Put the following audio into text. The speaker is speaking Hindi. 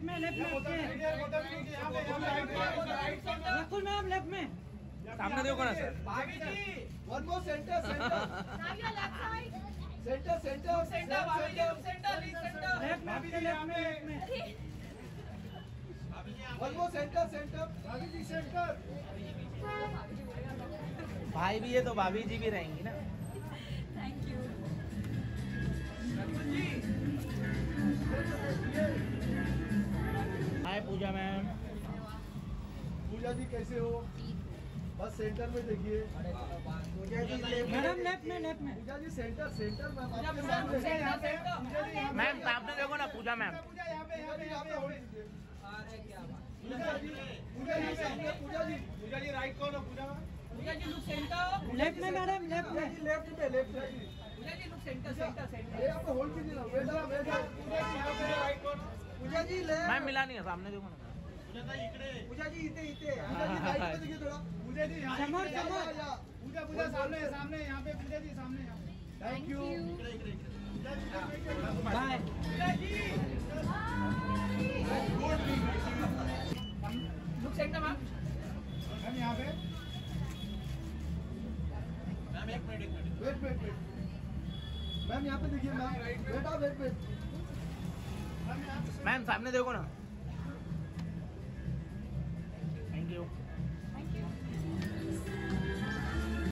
लेफ्ट में सामने देखो ना सर। One more centre. भाई भी है तो भाभी जी भी रहेंगी ना। Thank you hi Puja ma'am. पूजा जी कैसे हो? बस सेंटर में देखिए। पूजा जी मैडम लेफ्ट में। पूजा जी सेंटर मैम आपके सामने। मैम सामने देखो ना पूजा मैम। पूजा यहाँ पे अरे क्या बात। पूजा जी राइट कौन हो? Puja ji look centre. Left में मैडम लेफ्ट में। पूजा जी लुक सेंटर। ये आपको होल्ड कीजिए ना। पूजा जी यहाँ पे राइट कौन? पूजा जी लेफ्ट। मैम मिला नहीं है सामने देखो ना। पूजा जी इते राइट में देखिए थोड़ा। पूजा जी पूजा सामने यहाँ पे। पूजा जी सामने यहाँ पे। Thank you. Bye Puja ji. Look centre ma'am यहाँ पे। मैम एक मिनट वेट। मैम यहाँ पे देखिए मैम। बेटा वेट। मैम सामने देखो ना।